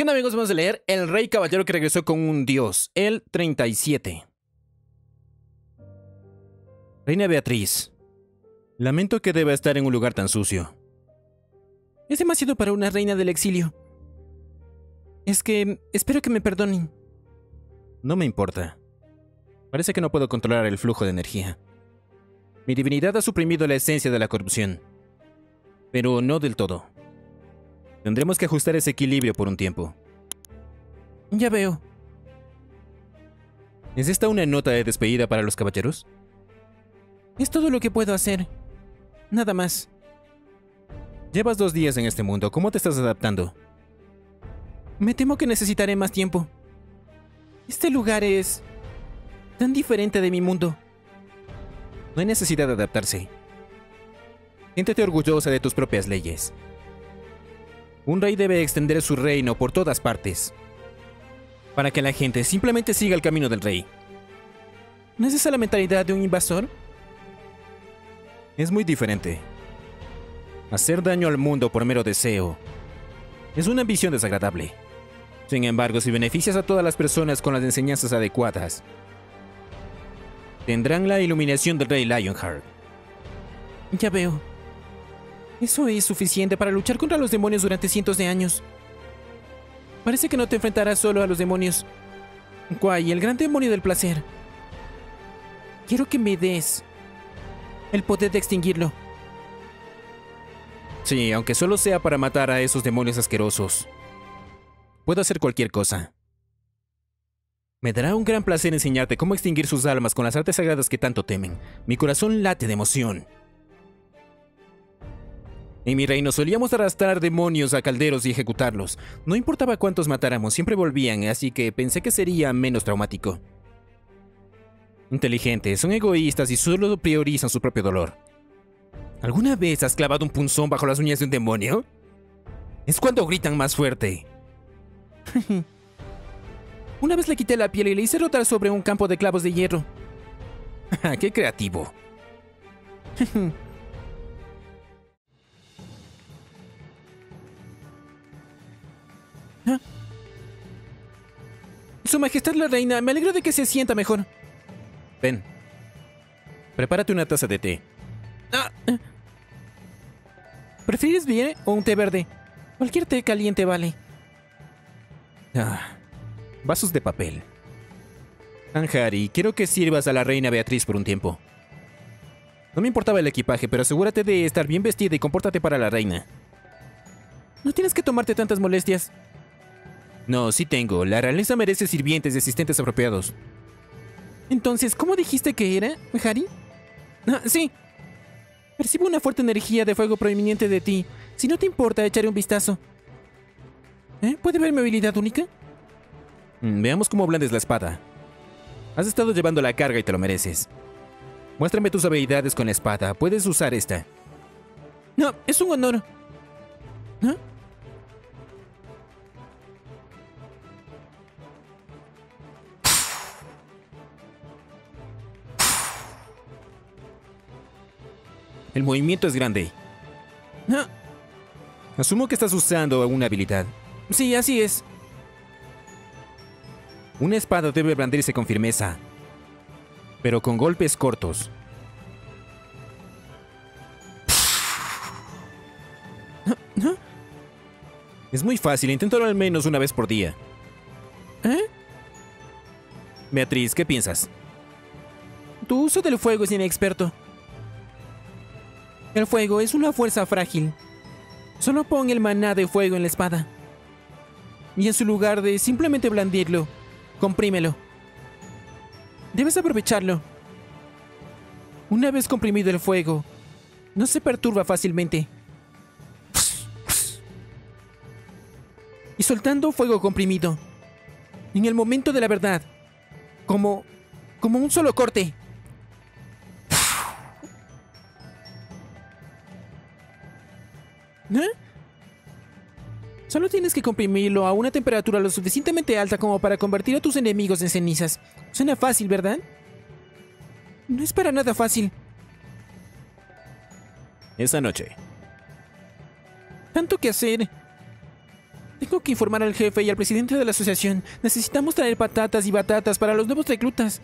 ¿Qué onda, amigos? Vamos a leer El rey caballero que regresó con un dios, el 37. Reina Beatriz, lamento que deba estar en un lugar tan sucio. Es demasiado para una reina del exilio. Es que espero que me perdonen. No me importa. Parece que no puedo controlar el flujo de energía. Mi divinidad ha suprimido la esencia de la corrupción, pero no del todo. Tendremos que ajustar ese equilibrio por un tiempo. Ya veo. ¿Es esta una nota de despedida para los caballeros? Es todo lo que puedo hacer. Nada más. Llevas 2 días en este mundo. ¿Cómo te estás adaptando? Me temo que necesitaré más tiempo. Este lugar es tan diferente de mi mundo. No hay necesidad de adaptarse. Siéntete orgullosa de tus propias leyes. Un rey debe extender su reino por todas partes, para que la gente simplemente siga el camino del rey. ¿No es esa la mentalidad de un invasor? Es muy diferente. Hacer daño al mundo por mero deseo es una ambición desagradable. Sin embargo, si beneficias a todas las personas con las enseñanzas adecuadas, tendrán la iluminación del rey Lionheart. Ya veo. Eso es suficiente para luchar contra los demonios durante cientos de años. Parece que no te enfrentarás solo a los demonios. Kwai, el gran demonio del placer. Quiero que me des el poder de extinguirlo. Sí, aunque solo sea para matar a esos demonios asquerosos. Puedo hacer cualquier cosa. Me dará un gran placer enseñarte cómo extinguir sus almas con las artes sagradas que tanto temen. Mi corazón late de emoción. En mi reino solíamos arrastrar demonios a calderos y ejecutarlos. No importaba cuántos matáramos, siempre volvían, así que pensé que sería menos traumático. Inteligentes, son egoístas y solo priorizan su propio dolor. ¿Alguna vez has clavado un punzón bajo las uñas de un demonio? Es cuando gritan más fuerte. Una vez le quité la piel y le hice rotar sobre un campo de clavos de hierro. ¡Qué creativo! Su Majestad la Reina, me alegro de que se sienta mejor. Ven. Prepárate una taza de té. ¿Prefieres bien o un té verde? Cualquier té caliente vale. Vasos de papel. Anjari, quiero que sirvas a la Reina Beatriz por un tiempo. No me importaba el equipaje, pero asegúrate de estar bien vestida y compórtate para la reina. No tienes que tomarte tantas molestias. No, sí tengo. La realeza merece sirvientes y asistentes apropiados. Entonces, ¿cómo dijiste que era, Hari? Sí. Percibo una fuerte energía de fuego proveniente de ti. Si no te importa, echaré un vistazo. ¿Puede ver mi habilidad única? Veamos cómo blandes la espada. Has estado llevando la carga y te lo mereces. Muéstrame tus habilidades con la espada. Puedes usar esta. No, es un honor. El movimiento es grande. Asumo que estás usando alguna habilidad. Sí, así es. Una espada debe blandirse con firmeza, pero con golpes cortos. Es muy fácil, inténtalo al menos una vez por día. Beatriz, ¿qué piensas? Tu uso del fuego es inexperto. El fuego es una fuerza frágil. Solo pon el maná de fuego en la espada. Y en su lugar de simplemente blandirlo, comprímelo. Debes aprovecharlo. Una vez comprimido el fuego, no se perturba fácilmente. Y soltando fuego comprimido, en el momento de la verdad, como un solo corte. Solo tienes que comprimirlo a una temperatura lo suficientemente alta como para convertir a tus enemigos en cenizas. Suena fácil, ¿verdad? No es para nada fácil. Esa noche. Tanto que hacer. Tengo que informar al jefe y al presidente de la asociación. Necesitamos traer patatas y batatas para los nuevos reclutas.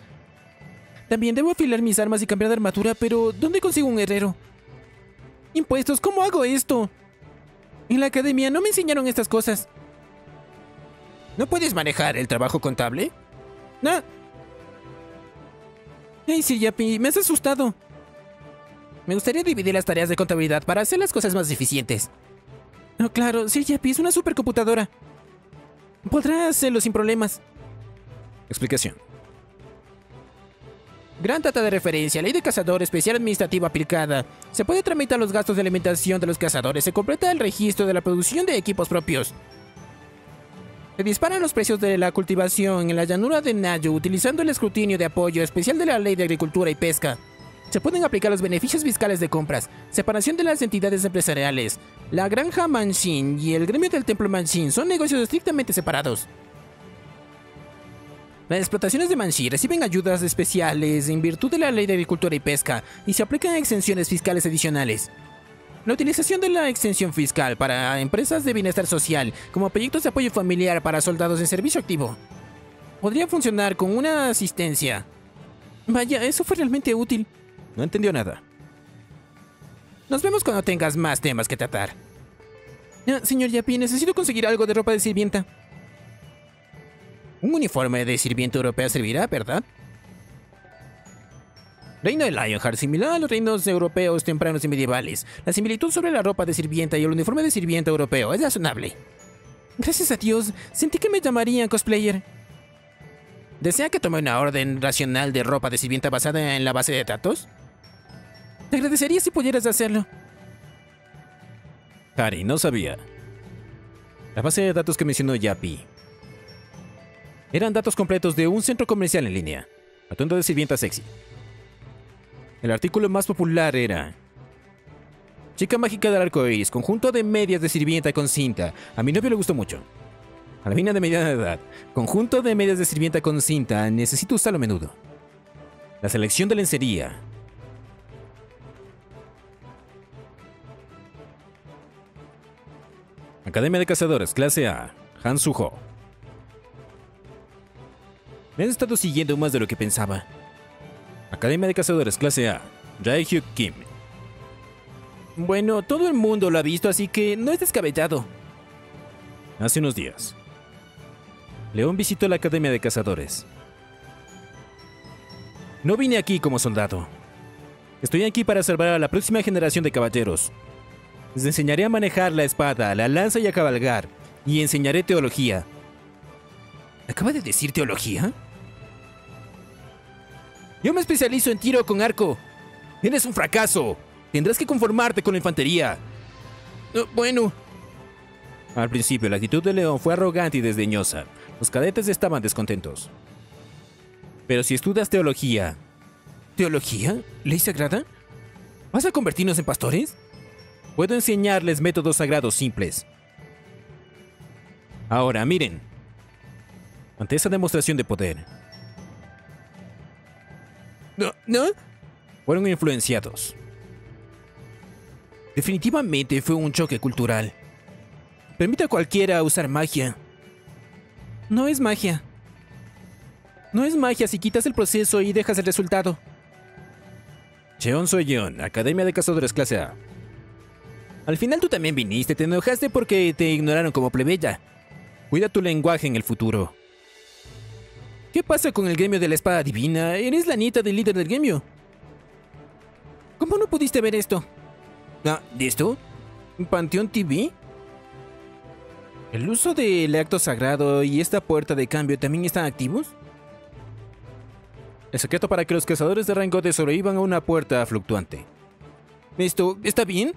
También debo afilar mis armas y cambiar de armadura, pero ¿dónde consigo un herrero? Impuestos, ¿cómo hago esto? En la academia no me enseñaron estas cosas. ¿No puedes manejar el trabajo contable? No. Hey, Sir Yapi, me has asustado. Me gustaría dividir las tareas de contabilidad para hacer las cosas más eficientes. No, claro, Sir Yapi es una supercomputadora. Podrá hacerlo sin problemas. Explicación. Gran Trata de Referencia, Ley de Cazador Especial Administrativa Aplicada. Se puede tramitar los gastos de alimentación de los cazadores. Se completa el registro de la producción de equipos propios. Se disparan los precios de la cultivación en la llanura de Nayu utilizando el escrutinio de apoyo especial de la Ley de Agricultura y Pesca. Se pueden aplicar los beneficios fiscales de compras, separación de las entidades empresariales. La Granja Manshin y el Gremio del Templo Manshin son negocios estrictamente separados. Las explotaciones de Manshi reciben ayudas especiales en virtud de la Ley de Agricultura y Pesca y se aplican exenciones fiscales adicionales. La utilización de la exención fiscal para empresas de bienestar social como proyectos de apoyo familiar para soldados en servicio activo. Podría funcionar con una asistencia. Vaya, eso fue realmente útil. No entendió nada. Nos vemos cuando tengas más temas que tratar. Ah, señor Yapi, necesito conseguir algo de ropa de sirvienta. Un uniforme de sirvienta europea servirá, ¿verdad? Reino de Lionheart, similar a los reinos europeos tempranos y medievales. La similitud sobre la ropa de sirvienta y el uniforme de sirvienta europeo es razonable. Gracias a Dios, sentí que me llamarían cosplayer. ¿Desea que tome una orden racional de ropa de sirvienta basada en la base de datos? Te agradecería si pudieras hacerlo. Harry, no sabía. La base de datos que mencionó Yapi eran datos completos de un centro comercial en línea. Atuendo de sirvienta sexy. El artículo más popular era Chica Mágica del Arcoíris, conjunto de medias de sirvienta con cinta. A mi novio le gustó mucho. A la mina de mediana edad, conjunto de medias de sirvienta con cinta. Necesito usarlo a menudo. La selección de lencería. Academia de Cazadores, clase A, Han Suho. Me han estado siguiendo más de lo que pensaba. Academia de Cazadores, clase A, Jae Hyuk Kim. Bueno, todo el mundo lo ha visto, así que no es descabellado. Hace unos días, León visitó la Academia de Cazadores. No vine aquí como soldado. Estoy aquí para salvar a la próxima generación de caballeros. Les enseñaré a manejar la espada, la lanza y a cabalgar. Y enseñaré teología. ¿Acaba de decir teología? Yo me especializo en tiro con arco. Eres un fracaso. Tendrás que conformarte con la infantería. Bueno. Al principio, la actitud de León fue arrogante y desdeñosa. Los cadetes estaban descontentos. Pero si estudias teología... ¿Teología? ¿Ley sagrada? ¿Vas a convertirnos en pastores? Puedo enseñarles métodos sagrados simples. Ahora, miren. Ante esa demostración de poder... ¿No? Fueron influenciados. Definitivamente fue un choque cultural. Permite a cualquiera usar magia. No es magia. No es magia si quitas el proceso y dejas el resultado. Cheon Soyeon, Academia de Cazadores clase A. Al final tú también viniste, te enojaste porque te ignoraron como plebeya. Cuida tu lenguaje en el futuro. ¿Qué pasa con el gremio de la espada divina? Eres la nieta del líder del gremio. ¿Cómo no pudiste ver esto? Ah, ¿de esto? ¿Panteón TV? ¿El uso del acto sagrado y esta puerta de cambio también están activos? El secreto para que los cazadores de Rangote sobrevivan a una puerta fluctuante. ¿Esto está bien?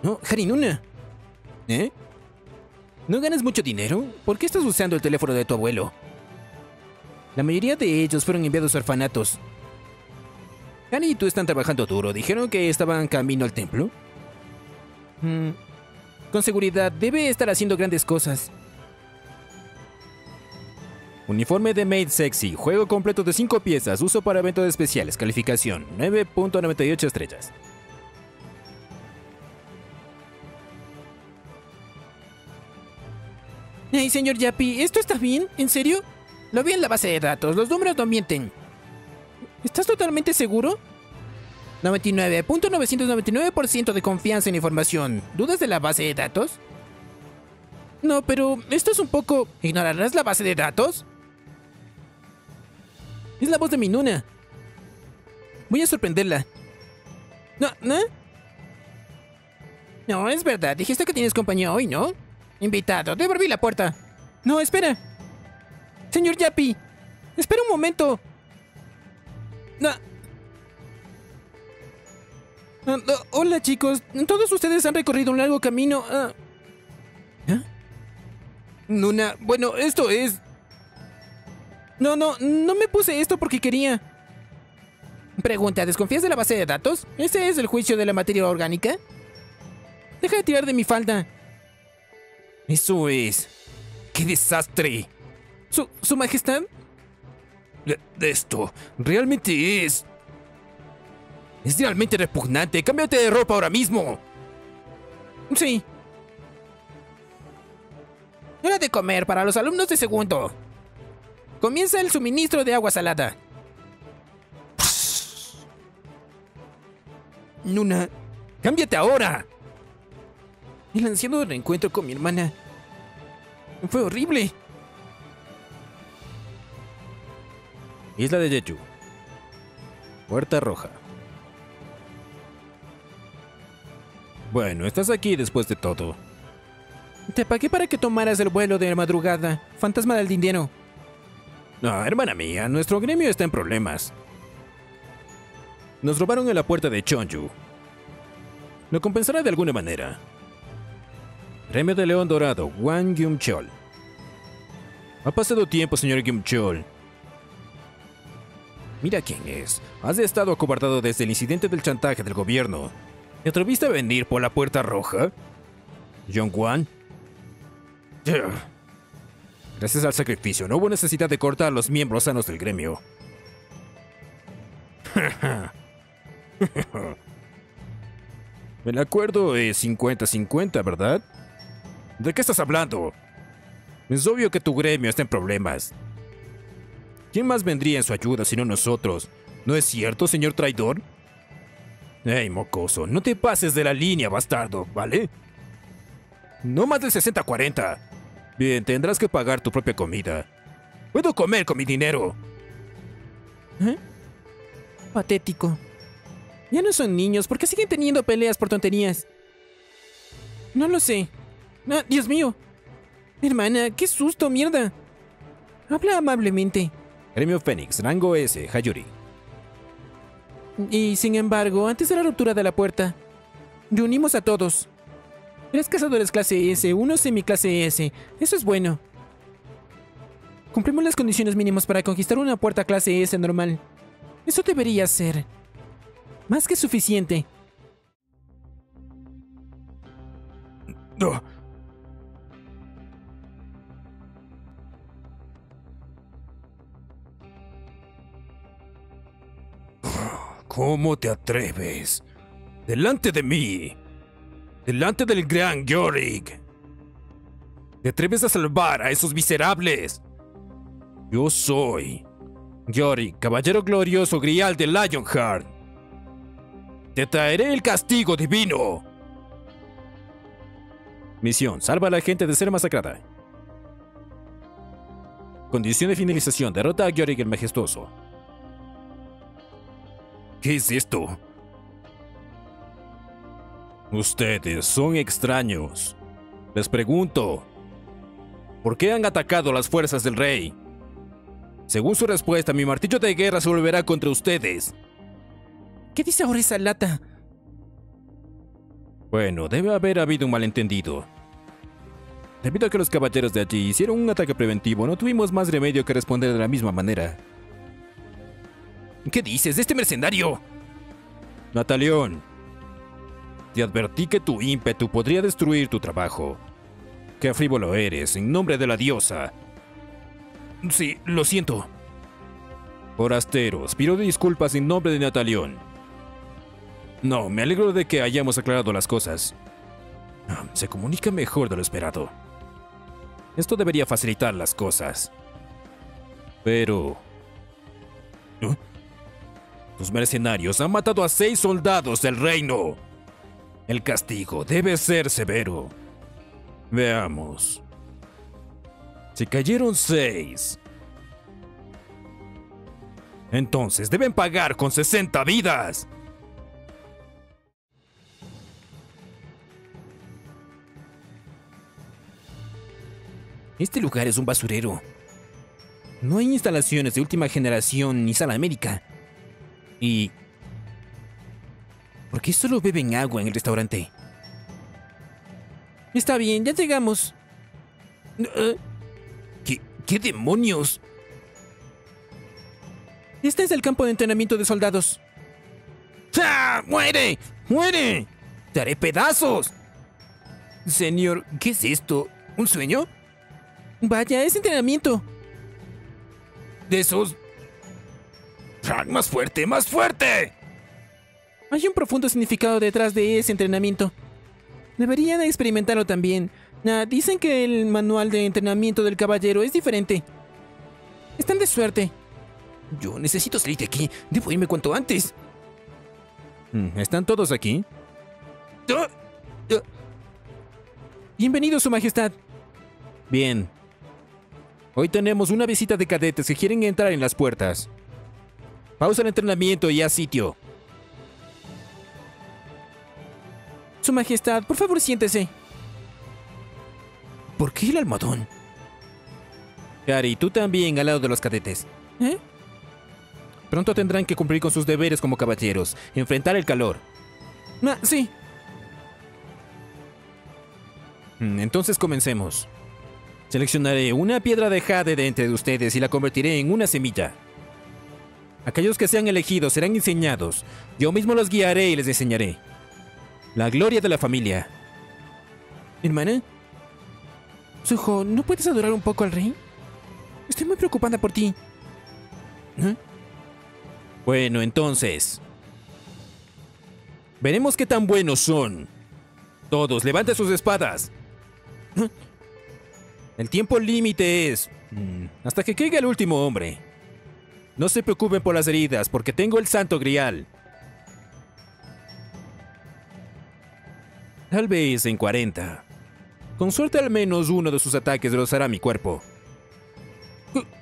No, Harinuna. ¿Eh? ¿No ganas mucho dinero? ¿Por qué estás usando el teléfono de tu abuelo? La mayoría de ellos fueron enviados a orfanatos. Gany y tú están trabajando duro. Dijeron que estaban camino al templo. Con seguridad, debe estar haciendo grandes cosas. Uniforme de Maid Sexy. Juego completo de 5 piezas. Uso para eventos especiales. Calificación: 9.98 estrellas. Hey, señor Yapi, ¿esto está bien? ¿En serio? Lo vi en la base de datos, los números no mienten. ¿Estás totalmente seguro? 99.999% de confianza en información. ¿Dudas de la base de datos? No, pero esto es un poco... ¿Ignorarás la base de datos? Es la voz de mi Nuna. Voy a sorprenderla. ¿No? ¿No? No, es verdad. Dijiste que tienes compañía hoy, ¿no? Invitado, debo abrir la puerta. No, espera. Señor Yapi, espera un momento. No. Hola, chicos. Todos ustedes han recorrido un largo camino. ¿Eh? Nuna, bueno, esto es... No me puse esto porque quería. Pregunta, ¿desconfías de la base de datos? ¿Ese es el juicio de la materia orgánica? Deja de tirar de mi falda. Eso es. ¡Qué desastre! ¿Su majestad? Esto realmente es... Es realmente repugnante. ¡Cámbiate de ropa ahora mismo! Sí. Hora de comer para los alumnos de segundo. Comienza el suministro de agua salada. Nuna, cámbiate ahora. El ansiado reencuentro con mi hermana fue horrible. Isla de Jeju. Puerta Roja. Bueno, estás aquí después de todo. Te pagué para que tomaras el vuelo de la madrugada, fantasma del dinero. No, hermana mía, nuestro gremio está en problemas. Nos robaron en la puerta de Chonju. Lo compensará de alguna manera. Gremio de León Dorado, Wang Gyumchol. Ha pasado tiempo, señor Gyumchol. Mira quién es. Has estado acobardado desde el incidente del chantaje del gobierno. ¿Te atreviste a venir por la puerta roja? ¿Yongwan? Gracias al sacrificio, no hubo necesidad de cortar a los miembros sanos del gremio. El acuerdo es 50-50, ¿verdad? ¿De qué estás hablando? Es obvio que tu gremio está en problemas. ¿Quién más vendría en su ayuda sino nosotros? ¿No es cierto, señor traidor? Ey, mocoso, no te pases de la línea, bastardo, ¿vale? No más del 60-40. Bien, tendrás que pagar tu propia comida. Puedo comer con mi dinero. ¿Eh? Patético. Ya no son niños, ¿por qué siguen teniendo peleas por tonterías? No lo sé. ¡Ah, Dios mío! Hermana, qué susto, mierda. Habla amablemente. Gremio Fénix, rango S, Hayuri. Y sin embargo, antes de la ruptura de la puerta, reunimos a todos. 3 cazadores clase S, 1 semiclase S. Eso es bueno. Cumplimos las condiciones mínimas para conquistar una puerta clase S normal. Eso debería ser más que suficiente. No. ¿Cómo te atreves? ¡Delante de mí! ¡Delante del gran Yorick! ¿Te atreves a salvar a esos miserables? Yo soy... Yorick, caballero glorioso grial de Lionheart. ¡Te traeré el castigo divino! Misión, salva a la gente de ser masacrada. Condición de finalización, derrota a Yorick el majestuoso. ¿Qué es esto? Ustedes son extraños. Les pregunto, ¿por qué han atacado las fuerzas del rey? Según su respuesta, mi martillo de guerra se volverá contra ustedes. ¿Qué dice ahora esa lata? Bueno, debe haber habido un malentendido. Debido a que los caballeros de allí hicieron un ataque preventivo, no tuvimos más remedio que responder de la misma manera. ¿Qué dices de este mercenario? Natalión, te advertí que tu ímpetu podría destruir tu trabajo. ¡Qué frívolo eres, en nombre de la diosa! Sí, lo siento. Forasteros, pido disculpas en nombre de Natalión. No, me alegro de que hayamos aclarado las cosas. Se comunica mejor de lo esperado. Esto debería facilitar las cosas. Pero... ¿eh? Tus mercenarios han matado a 6 soldados del reino. El castigo debe ser severo. Veamos. Se cayeron 6. Entonces deben pagar con 60 vidas. Este lugar es un basurero. No hay instalaciones de última generación ni sala médica. Y... ¿por qué solo beben agua en el restaurante? Está bien, ya llegamos. ¿Qué demonios? Este es el campo de entrenamiento de soldados. ¡Ah! ¡Muere! ¡Muere! ¡Te haré pedazos! Señor, ¿qué es esto? ¿Un sueño? Vaya, es entrenamiento. De esos... ¡Frank, más fuerte, más fuerte! Hay un profundo significado detrás de ese entrenamiento. Deberían experimentarlo también. Dicen que el manual de entrenamiento del caballero es diferente. Están de suerte. Yo necesito salir de aquí. Debo irme cuanto antes. ¿Están todos aquí? Bienvenido, Su Majestad. Bien. Hoy tenemos una visita de cadetes que quieren entrar en las puertas. Pausa el entrenamiento y haz sitio. Su Majestad, por favor, siéntese. ¿Por qué el almohadón? Cari, tú también al lado de los cadetes. ¿Eh? Pronto tendrán que cumplir con sus deberes como caballeros. Enfrentar el calor. Sí. Entonces comencemos. Seleccionaré una piedra de jade de entre ustedes y la convertiré en una semilla. Aquellos que sean elegidos serán enseñados. Yo mismo los guiaré y les enseñaré. La gloria de la familia. ¿Hermana? Suho, ¿no puedes adorar un poco al rey? Estoy muy preocupada por ti. ¿Eh? Bueno, entonces... veremos qué tan buenos son. Todos, levanten sus espadas. ¿Eh? El tiempo límite es... hasta que caiga el último hombre. No se preocupen por las heridas, porque tengo el santo grial. Tal vez en 40. Con suerte al menos uno de sus ataques rozará mi cuerpo.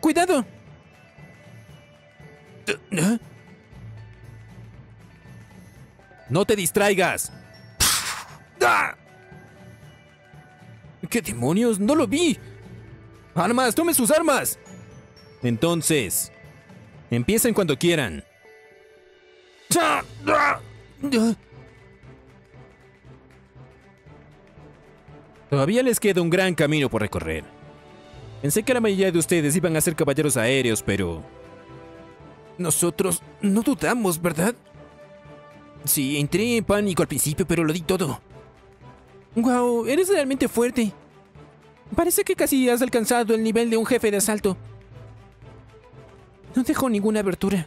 ¡Cuidado! ¡No te distraigas! ¿Qué demonios? ¡No lo vi! ¡Armas! ¡Tomen sus armas! Entonces, empiecen cuando quieran. Todavía les queda un gran camino por recorrer. Pensé que la mayoría de ustedes iban a ser caballeros aéreos, pero... nosotros no dudamos, ¿verdad? Sí, entré en pánico al principio, pero lo di todo. Wow, eres realmente fuerte. Parece que casi has alcanzado el nivel de un jefe de asalto. No dejó ninguna abertura.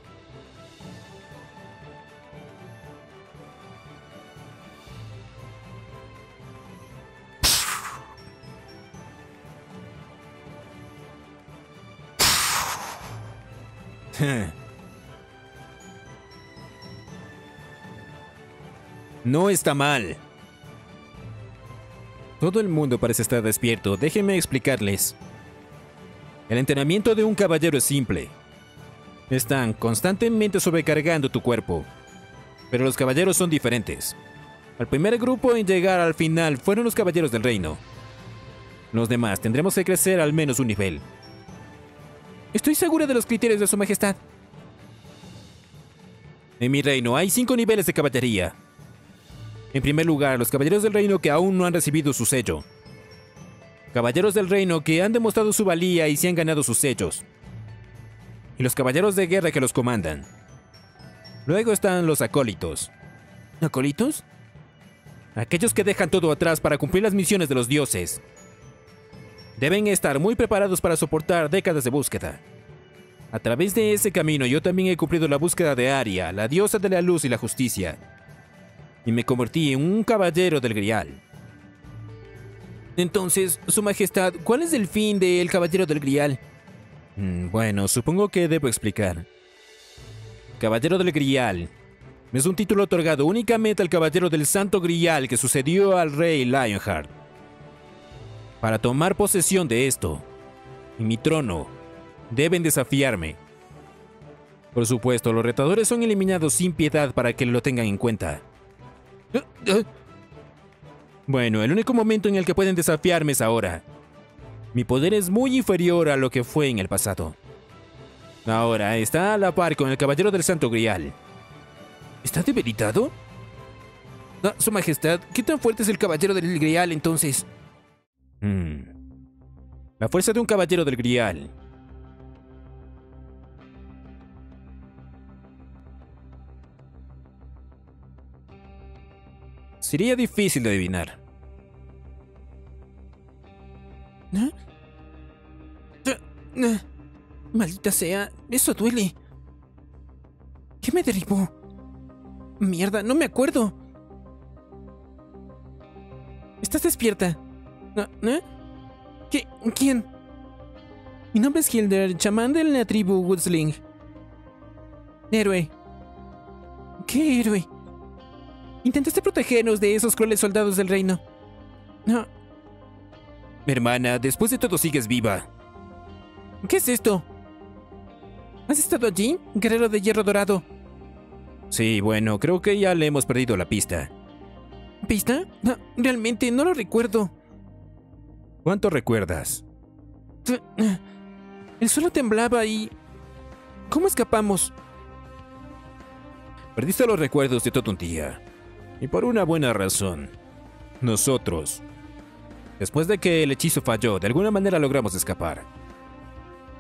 No está mal. Todo el mundo parece estar despierto. Déjenme explicarles. El entrenamiento de un caballero es simple. Están constantemente sobrecargando tu cuerpo. Pero los caballeros son diferentes. El primer grupo en llegar al final fueron los caballeros del reino. Los demás tendremos que crecer al menos un nivel. Estoy segura de los criterios de Su Majestad. En mi reino hay 5 niveles de caballería. En primer lugar, los caballeros del reino que aún no han recibido su sello. Caballeros del reino que han demostrado su valía y se han ganado sus sellos. Y los caballeros de guerra que los comandan. Luego están los acólitos. ¿Acólitos? Aquellos que dejan todo atrás para cumplir las misiones de los dioses. Deben estar muy preparados para soportar décadas de búsqueda. A través de ese camino yo también he cumplido la búsqueda de Arya, la diosa de la luz y la justicia. Y me convertí en un caballero del Grial. Entonces, Su Majestad, ¿cuál es el fin del Caballero del Grial? Bueno, supongo que debo explicar. Caballero del Grial es un título otorgado únicamente al Caballero del Santo Grial que sucedió al Rey Lionheart. Para tomar posesión de esto y mi trono, deben desafiarme. Por supuesto, los retadores son eliminados sin piedad para que lo tengan en cuenta. Bueno, el único momento en el que pueden desafiarme es ahora. Mi poder es muy inferior a lo que fue en el pasado. Ahora está a la par con el Caballero del Santo Grial. ¿Está debilitado? No, Su Majestad, ¿qué tan fuerte es el Caballero del Grial entonces? La fuerza de un Caballero del Grial sería difícil de adivinar. Maldita sea, eso duele. ¿Qué me derribó? Mierda, no me acuerdo. ¿Estás despierta? ¿Qué? ¿Quién? Mi nombre es Hilder, chamán de la tribu Woodsling. Héroe. ¿Qué héroe? Intentaste protegernos de esos crueles soldados del reino. No. Hermana, después de todo sigues viva. ¿Qué es esto? ¿Has estado allí, guerrero de hierro dorado? Sí, bueno, creo que ya le hemos perdido la pista. ¿Pista? No, realmente no lo recuerdo. ¿Cuánto recuerdas? El suelo temblaba y... ¿Cómo escapamos? Perdiste los recuerdos de todo un día. Y por una buena razón. Nosotros, después de que el hechizo falló, de alguna manera logramos escapar.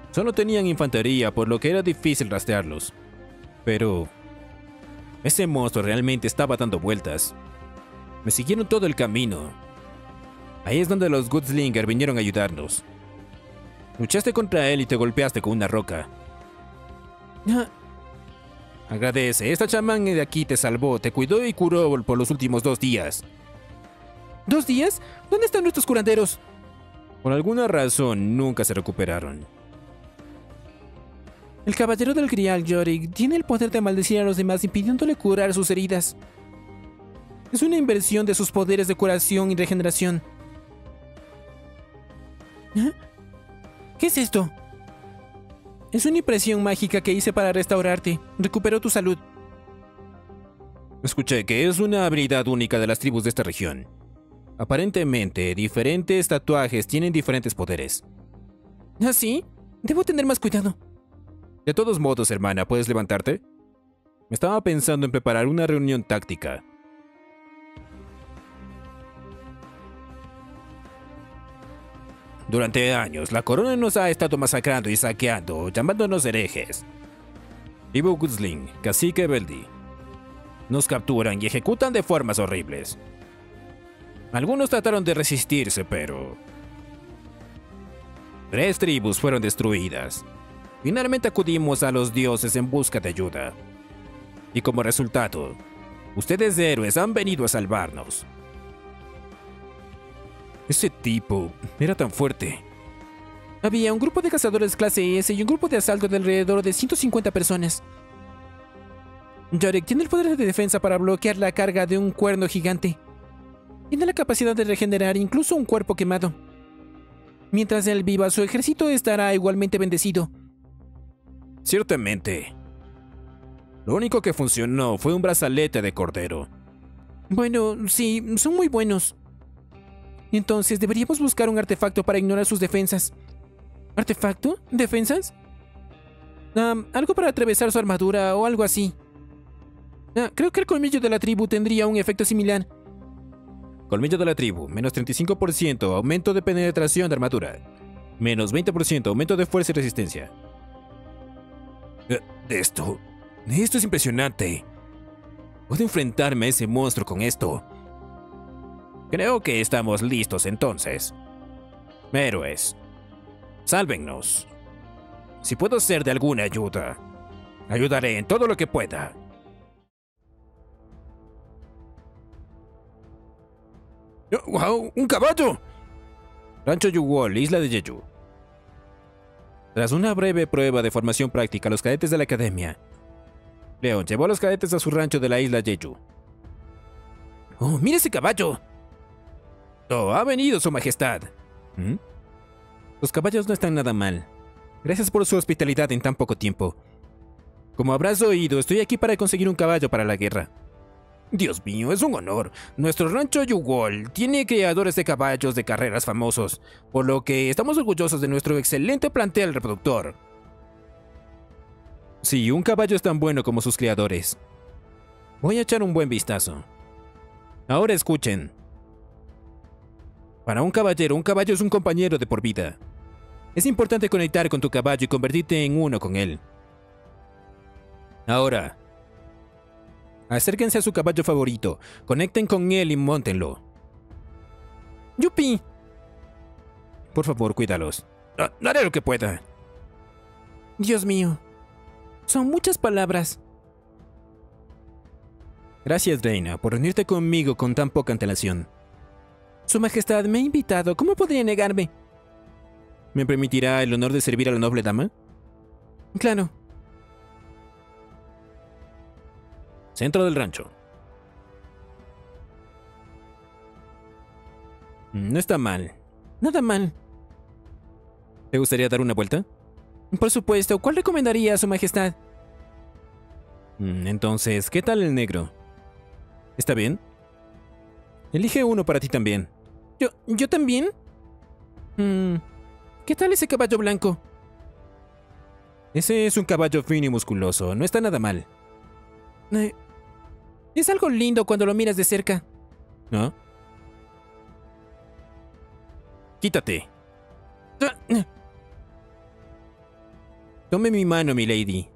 Solo tenían infantería, por lo que era difícil rastrearlos. Pero ese monstruo realmente estaba dando vueltas. Me siguieron todo el camino. Ahí es donde los Goodslinger vinieron a ayudarnos. Luchaste contra él y te golpeaste con una roca. Agradece, esta chamán de aquí te salvó, te cuidó y curó por los últimos 2 días. ¿2 días? ¿Dónde están nuestros curanderos? Por alguna razón, nunca se recuperaron. El Caballero del Grial, Yorick, tiene el poder de maldecir a los demás impidiéndole curar sus heridas. Es una inversión de sus poderes de curación y regeneración. ¿Qué es esto? Es una impresión mágica que hice para restaurarte. Recuperó tu salud. Escuché que es una habilidad única de las tribus de esta región. Aparentemente, diferentes tatuajes tienen diferentes poderes. ¿Ah, sí? Debo tener más cuidado. De todos modos, hermana, ¿puedes levantarte? Me estaba pensando en preparar una reunión táctica. Durante años, la corona nos ha estado masacrando y saqueando, llamándonos herejes. Ivo Gutsling, Cacique Beldi, nos capturan y ejecutan de formas horribles. Algunos trataron de resistirse, pero 3 tribus fueron destruidas. Finalmente acudimos a los dioses en busca de ayuda. Y como resultado, ustedes héroes han venido a salvarnos. Ese tipo era tan fuerte. Había un grupo de cazadores clase S y un grupo de asalto de alrededor de 150 personas. Yorick tiene el poder de defensa para bloquear la carga de un cuerno gigante. Tiene la capacidad de regenerar incluso un cuerpo quemado. Mientras él viva, su ejército estará igualmente bendecido. Ciertamente. Lo único que funcionó fue un brazalete de cordero. Bueno, sí, son muy buenos. Entonces, deberíamos buscar un artefacto para ignorar sus defensas. ¿Artefacto? ¿Defensas? Algo para atravesar su armadura o algo así. Creo que el colmillo de la tribu tendría un efecto similar. Colmillo de la tribu, menos 35% aumento de penetración de armadura. Menos 20% aumento de fuerza y resistencia. Esto es impresionante. Puedo enfrentarme a ese monstruo con esto. Creo que estamos listos entonces. Héroes, sálvennos. Si puedo ser de alguna ayuda, ayudaré en todo lo que pueda. ¡Wow! ¡Un caballo! Rancho Yugol, Isla de Jeju. Tras una breve prueba de formación práctica a los cadetes de la academia, León llevó a los cadetes a su rancho de la Isla Jeju. ¡Oh, mira ese caballo! ¡Oh, ha venido su majestad! ¿Mm? Los caballos no están nada mal. Gracias por su hospitalidad en tan poco tiempo. Como habrás oído, estoy aquí para conseguir un caballo para la guerra. Dios mío, es un honor. Nuestro rancho Yugol tiene criadores de caballos de carreras famosos, por lo que estamos orgullosos de nuestro excelente plantel reproductor. Sí, un caballo es tan bueno como sus criadores. Voy a echar un buen vistazo. Ahora escuchen. Para un caballero, un caballo es un compañero de por vida. Es importante conectar con tu caballo y convertirte en uno con él. Ahora, acérquense a su caballo favorito, conecten con él y móntenlo. ¡Yupi! Por favor, cuídalos. Haré lo que pueda. Dios mío, son muchas palabras. Gracias, Reina, por reunirte conmigo con tan poca antelación. Su majestad me ha invitado, ¿cómo podría negarme? ¿Me permitirá el honor de servir a la noble dama? Claro. Centro del rancho. No está mal. Nada mal. ¿Te gustaría dar una vuelta? Por supuesto. ¿Cuál recomendaría a su majestad? Entonces, ¿qué tal el negro? ¿Está bien? Elige uno para ti también. ¿Yo también? ¿Qué tal ese caballo blanco? Ese es un caballo fino y musculoso. No está nada mal. Es algo lindo cuando lo miras de cerca. ¿No? Quítate. Tome mi mano, mi lady.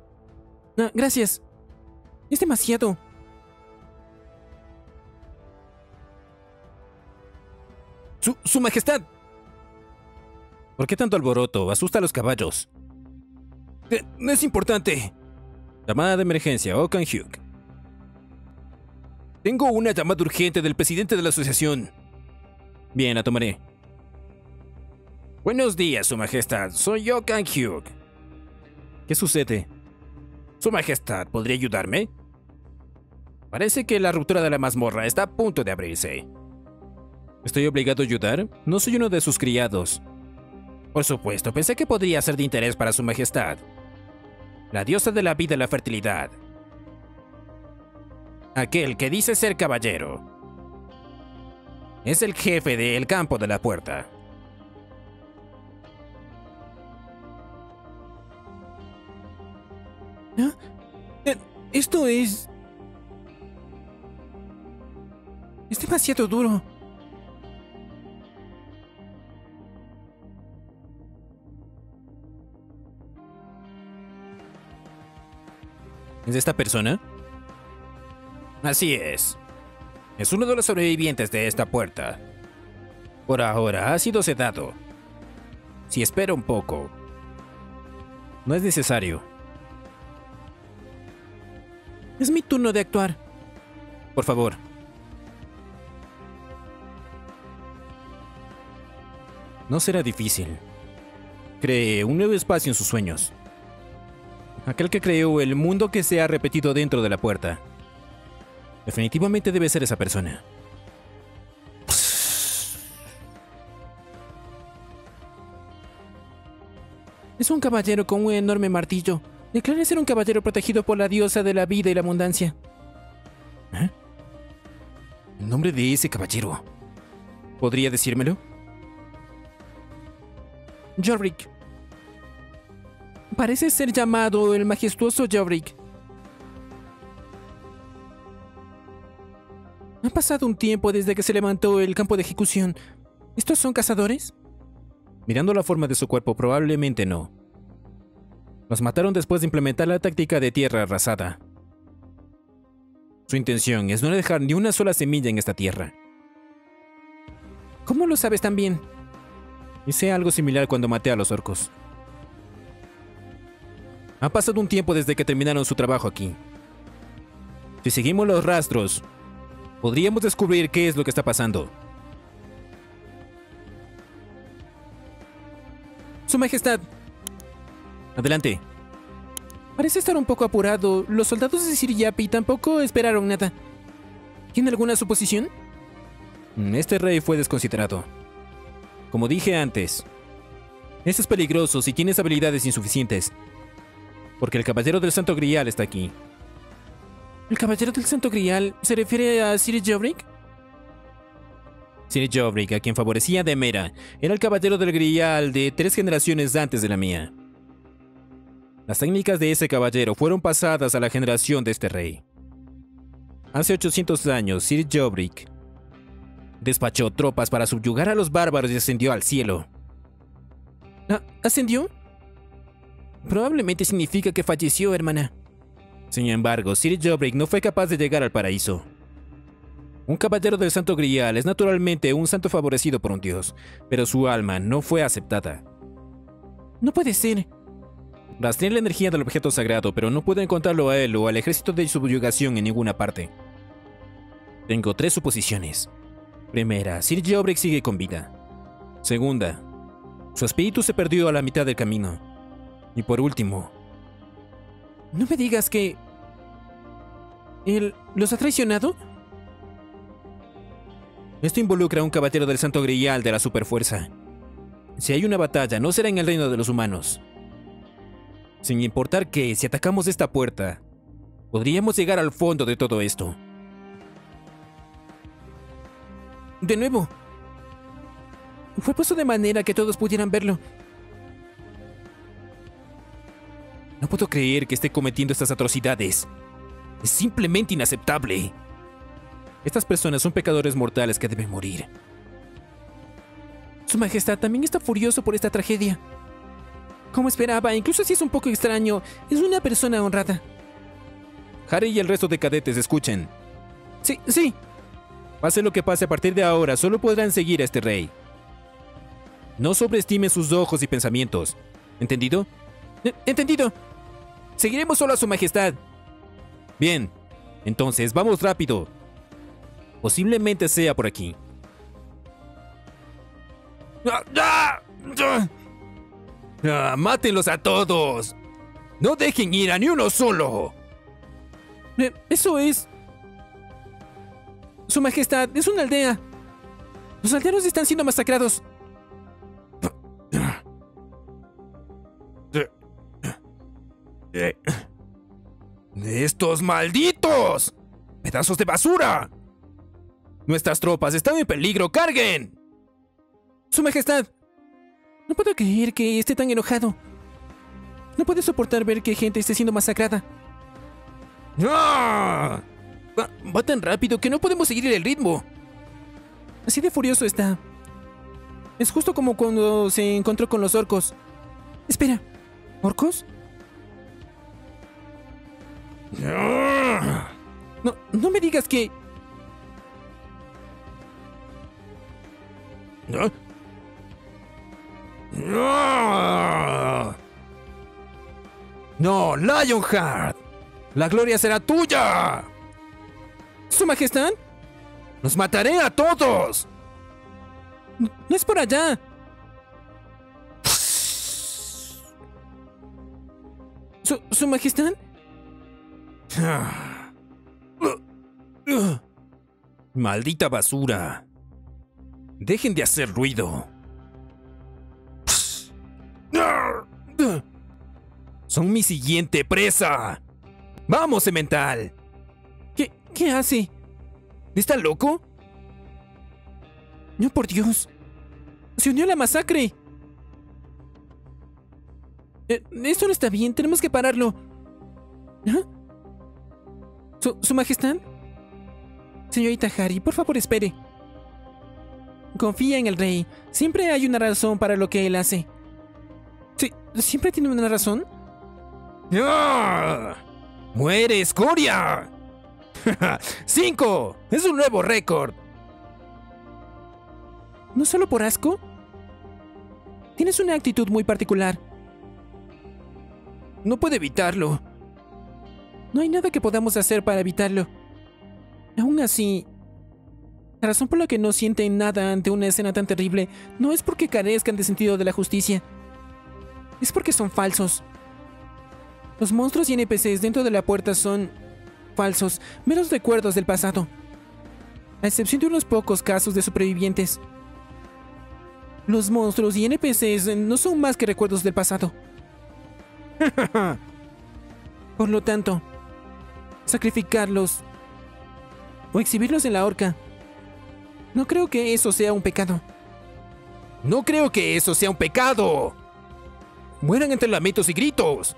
No, gracias. Es demasiado. ¡Su majestad! ¿Por qué tanto alboroto? Asusta a los caballos. No es importante. Llamada de emergencia, Okanhuk. Tengo una llamada urgente del presidente de la asociación. Bien, la tomaré. Buenos días, su majestad. Soy Okanhuk. ¿Qué sucede? Su majestad, ¿podría ayudarme? Parece que la ruptura de la mazmorra está a punto de abrirse. ¿Estoy obligado a ayudar? No soy uno de sus criados. Por supuesto, pensé que podría ser de interés para su majestad. La diosa de la vida y la fertilidad. Aquel que dice ser caballero. Es el jefe del campo de la puerta. ¿Ah? Esto es... Es demasiado duro. ¿Es esta persona? Así es. Es uno de los sobrevivientes de esta puerta. Por ahora ha sido sedado. Si espera un poco. No es necesario. Es mi turno de actuar. Por favor. No será difícil. Cree un nuevo espacio en sus sueños. Aquel que creó el mundo que se ha repetido dentro de la puerta. Definitivamente debe ser esa persona. Es un caballero con un enorme martillo. Declara ser un caballero protegido por la diosa de la vida y la abundancia. ¿Eh? ¿El nombre de ese caballero? ¿Podría decírmelo? Jobrik. Parece ser llamado el majestuoso Jobrik. Ha pasado un tiempo desde que se levantó el campo de ejecución. ¿Estos son cazadores? Mirando la forma de su cuerpo, probablemente no. Los mataron después de implementar la táctica de tierra arrasada. Su intención es no dejar ni una sola semilla en esta tierra. ¿Cómo lo sabes tan bien? Hice algo similar cuando maté a los orcos. Ha pasado un tiempo desde que terminaron su trabajo aquí. Si seguimos los rastros, podríamos descubrir qué es lo que está pasando. ¡Su majestad! Adelante. Parece estar un poco apurado. Los soldados de Sir Yapi tampoco esperaron nada. ¿Tiene alguna suposición? Este rey fue desconsiderado. Como dije antes, eso es peligroso si tienes habilidades insuficientes. Porque el caballero del Santo Grial está aquí. ¿El caballero del Santo Grial se refiere a Sir Jobrik? Sir Jobrik, a quien favorecía Demera, era el caballero del Grial de 3 generaciones antes de la mía. Las técnicas de ese caballero fueron pasadas a la generación de este rey. Hace 800 años, Sir Jobrik despachó tropas para subyugar a los bárbaros y ascendió al cielo. ¿Ascendió? Probablemente significa que falleció, hermana. Sin embargo, Sir Jobrik no fue capaz de llegar al paraíso. Un caballero del Santo Grial es naturalmente un santo favorecido por un dios, pero su alma no fue aceptada. No puede ser. Rastreé la energía del objeto sagrado, pero no pude encontrarlo a él o al ejército de subyugación en ninguna parte. Tengo 3 suposiciones. Primera, Sir Jobrik sigue con vida. Segunda, su espíritu se perdió a la mitad del camino. Y por último... No me digas que... ¿él los ha traicionado? Esto involucra a un caballero del Santo Grial de la Superfuerza. Si hay una batalla, no será en el reino de los humanos. Sin importar que, si atacamos esta puerta, podríamos llegar al fondo de todo esto. De nuevo. Fue puesto de manera que todos pudieran verlo. No puedo creer que esté cometiendo estas atrocidades. Es simplemente inaceptable. Estas personas son pecadores mortales que deben morir. Su Majestad también está furioso por esta tragedia. Como esperaba, incluso si es un poco extraño, es una persona honrada. Harry y el resto de cadetes, escuchen. Sí, sí. Pase lo que pase, a partir de ahora solo podrán seguir a este rey. No sobreestimen sus ojos y pensamientos. ¿Entendido? Entendido. Seguiremos solo a su majestad. Bien, entonces vamos rápido. Posiblemente sea por aquí. ¡Mátenlos a todos! ¡No dejen ir a ni uno solo! Eso es... Su Majestad, es una aldea. Los aldeanos están siendo masacrados. ¡Estos malditos! ¡Pedazos de basura! ¡Nuestras tropas están en peligro! ¡Carguen! Su Majestad, no puedo creer que esté tan enojado. No puedo soportar ver que gente esté siendo masacrada. ¡Ah! Va tan rápido que no podemos seguir el ritmo. Así de furioso está. Es justo como cuando se encontró con los orcos. Espera, ¿orcos? ¡Ah! No me digas que... ¿Ah? No, Lionheart, la gloria será tuya. Su Majestad, los mataré a todos. No es por allá. Su Majestad. Maldita basura. Dejen de hacer ruido. Son mi siguiente presa. ¡Vamos, Semental! ¿Qué hace? ¿Está loco? No, por Dios. Se unió a la masacre. Esto no está bien. Tenemos que pararlo. ¿Ah? ¿Su Majestad? Señorita Harry, por favor, espere. Confía en el rey. Siempre hay una razón para lo que él hace. Sí, siempre tiene una razón. ¡Ah! ¡Muere, escoria! ¡5! ¡Es un nuevo récord! ¿No solo por asco? Tienes una actitud muy particular. No puedo evitarlo. No hay nada que podamos hacer para evitarlo. Aún así, la razón por la que no sienten nada ante una escena tan terrible no es porque carezcan de sentido de la justicia. es porque son falsos. Los monstruos y NPCs dentro de la puerta son falsos, meros recuerdos del pasado. A excepción de unos pocos casos de supervivientes. Los monstruos y NPCs no son más que recuerdos del pasado. Por lo tanto, sacrificarlos o exhibirlos en la horca, no creo que eso sea un pecado. ¡No creo que eso sea un pecado! ¡Mueran entre lamentos y gritos!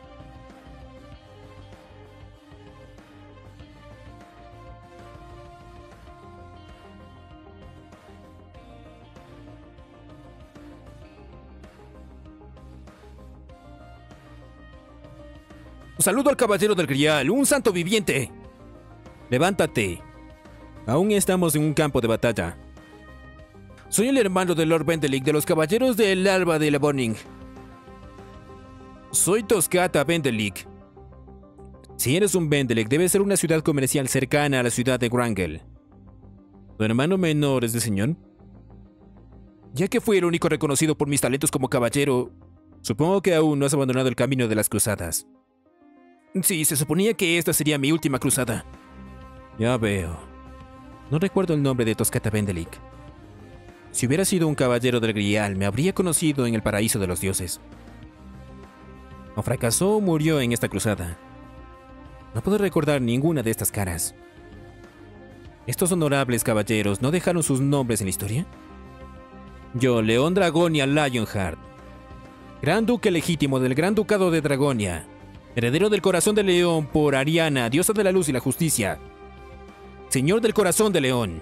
Saludo al caballero del grial, un santo viviente. Levántate. Aún estamos en un campo de batalla. Soy el hermano de Lord Vendelick de los caballeros del alba de Le Boning. Soy Toscata Vendelick. Si eres un Vendelick, debe ser una ciudad comercial cercana a la ciudad de Wrangel. ¿Tu hermano menor es de señor? Ya que fui el único reconocido por mis talentos como caballero, supongo que aún no has abandonado el camino de las cruzadas. Sí, se suponía que esta sería mi última cruzada. Ya veo. No recuerdo el nombre de Toscata Vendelick. Si hubiera sido un caballero del Grial, me habría conocido en el paraíso de los dioses. O fracasó o murió en esta cruzada. No puedo recordar ninguna de estas caras. ¿Estos honorables caballeros no dejaron sus nombres en la historia? Yo, León Dragonia Lionheart, Gran Duque Legítimo del Gran Ducado de Dragonia, heredero del corazón de león por Ariana, diosa de la luz y la justicia. Señor del corazón de león.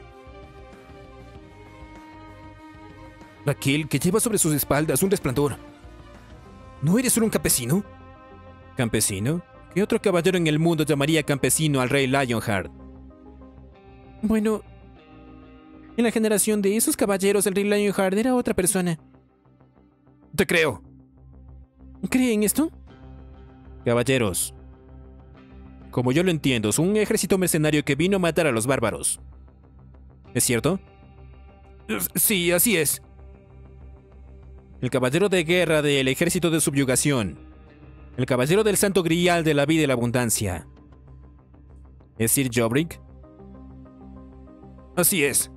Aquel que lleva sobre sus espaldas un resplandor. ¿No eres solo un campesino? ¿Campesino? ¿Qué otro caballero en el mundo llamaría campesino al rey Lionheart? Bueno, en la generación de esos caballeros el rey Lionheart era otra persona. Te creo. ¿Creen esto? Caballeros, como yo lo entiendo, es un ejército mercenario que vino a matar a los bárbaros. ¿Es cierto? Sí, así es. El caballero de guerra del ejército de subyugación. El caballero del santo grial de la vida y la abundancia. ¿Es Sir Jobrik? Así es.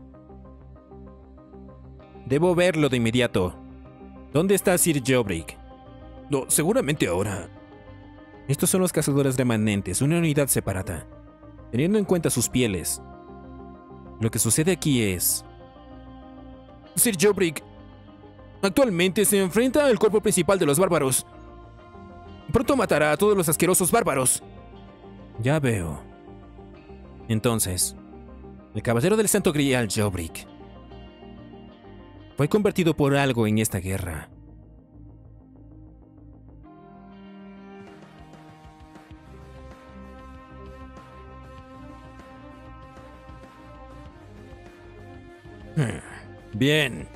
Debo verlo de inmediato. ¿Dónde está Sir Jobrik? No, seguramente ahora. Estos son los cazadores remanentes, una unidad separada, teniendo en cuenta sus pieles. Lo que sucede aquí es... Sir Jobrik actualmente se enfrenta al cuerpo principal de los bárbaros. Pronto matará a todos los asquerosos bárbaros. Ya veo. Entonces, el caballero del santo grial Jobrik fue convertido por algo en esta guerra. Bien.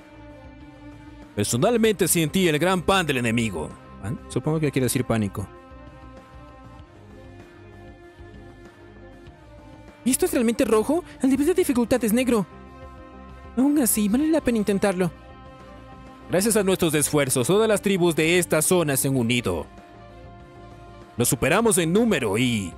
Personalmente sentí el gran pan del enemigo. ¿Pan? Supongo que quiere decir pánico. ¿Y esto es realmente rojo? El nivel de dificultad es negro. Aún así, vale la pena intentarlo. Gracias a nuestros esfuerzos, todas las tribus de esta zona se han unido. Nos superamos en número y...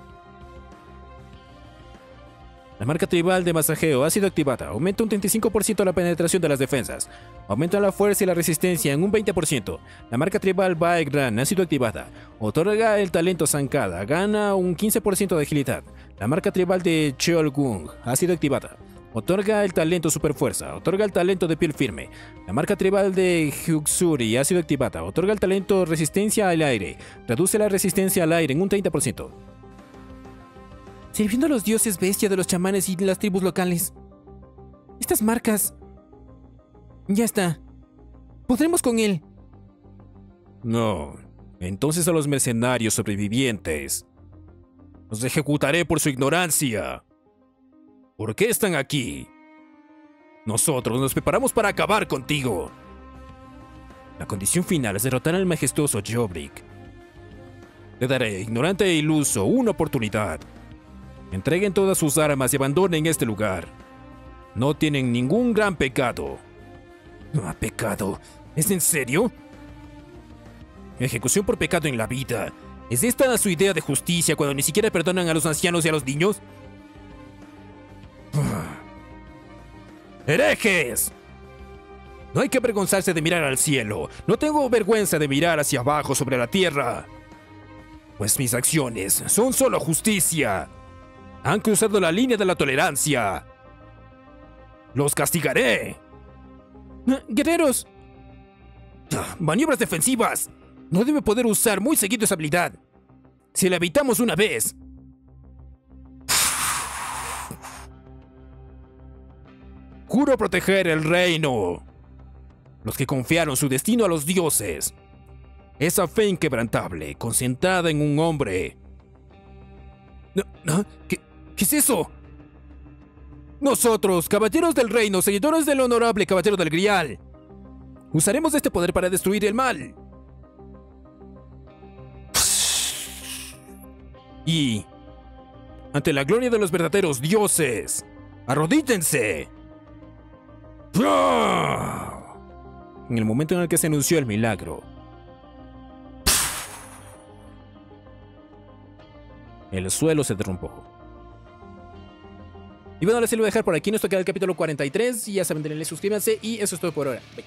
La marca tribal de masajeo ha sido activada. Aumenta un 35% la penetración de las defensas. Aumenta la fuerza y la resistencia en un 20%. La marca tribal Baekran ha sido activada. Otorga el talento zancada. Gana un 15% de agilidad. La marca tribal de Cheolgung ha sido activada. Otorga el talento superfuerza. Otorga el talento de piel firme. La marca tribal de Hyuksuri ha sido activada. Otorga el talento resistencia al aire. Reduce la resistencia al aire en un 30%. Sirviendo a los dioses bestia de los chamanes y las tribus locales. Estas marcas... Ya está. Podremos con él. No. Entonces a los mercenarios sobrevivientes. Los ejecutaré por su ignorancia. ¿Por qué están aquí? Nosotros nos preparamos para acabar contigo. La condición final es derrotar al majestuoso Jobrik. Le daré, ignorante e iluso, una oportunidad. Entreguen todas sus armas y abandonen este lugar. No tienen ningún gran pecado. ¿Pecado? ¿Es en serio? Ejecución por pecado en la vida. ¿Es esta su idea de justicia cuando ni siquiera perdonan a los ancianos y a los niños? ¡Herejes! No hay que avergonzarse de mirar al cielo. No tengo vergüenza de mirar hacia abajo sobre la tierra. Pues mis acciones son solo justicia. Han cruzado la línea de la tolerancia. ¡Los castigaré! ¡Guerreros! ¡Maniobras defensivas! No debe poder usar muy seguido esa habilidad. Si la evitamos una vez... Juro proteger el reino. Los que confiaron su destino a los dioses. Esa fe inquebrantable, concentrada en un hombre. ¿Qué es eso? Nosotros, caballeros del reino, seguidores del honorable caballero del Grial, usaremos este poder para destruir el mal. Y, ante la gloria de los verdaderos dioses, arrodítense. En el momento en el que se anunció el milagro, el suelo se derrumbó. Y bueno, les voy a dejar por aquí. Nos toca el capítulo 43. Y ya saben, denle, suscríbanse. Y eso es todo por ahora. Bye.